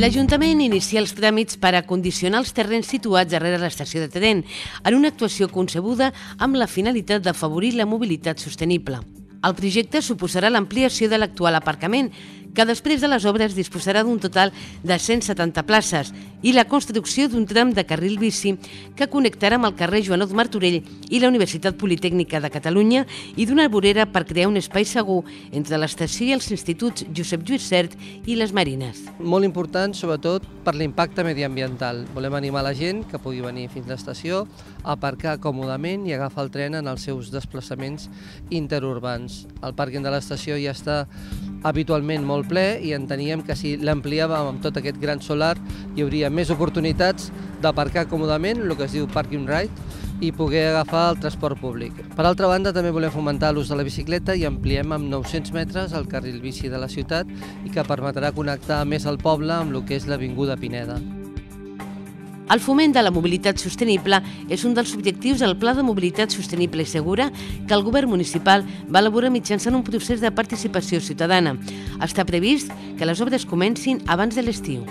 L'Ajuntament inicia els tràmits per acondicionar els terrenys situats darrere l'estació de tren, en una actuació concebuda amb la finalitat d'afavorir la mobilitat sostenible. El projecte suposarà l'ampliació de l'actual aparcament, que després de les obres disposarà d'un total de 170 places i la construcció d'un tram de carril bici que connectarà amb el carrer Joanot Martorell i la Universitat Politècnica de Catalunya i d'una vorera per crear un espai segur entre l'estació i els instituts Josep Lluís Sert i les Marines. Molt important, sobretot, per l'impacte mediambiental. Volem animar la gent que pugui venir fins a l'estació, aparcar còmodament i agafar el tren en els seus desplaçaments interurbans. El pàrquing de l'estació ja està habitualment molt ple i enteníem que si l'ampliàvem amb tot aquest gran solar hi hauria més oportunitats d'aparcar còmodament, el que es diu Parking Ride, i poder agafar el transport públic. Per altra banda, també volem fomentar l'ús de la bicicleta i ampliem amb 900 metres el carril bici de la ciutat i que permetrà connectar més el poble amb el que és l'Avinguda Pineda. El foment de la mobilitat sostenible és un dels objectius del Pla de Mobilitat Sostenible i Segura que el govern municipal va elaborar mitjançant un procés de participació ciutadana. Està previst que les obres comencin abans de l'estiu.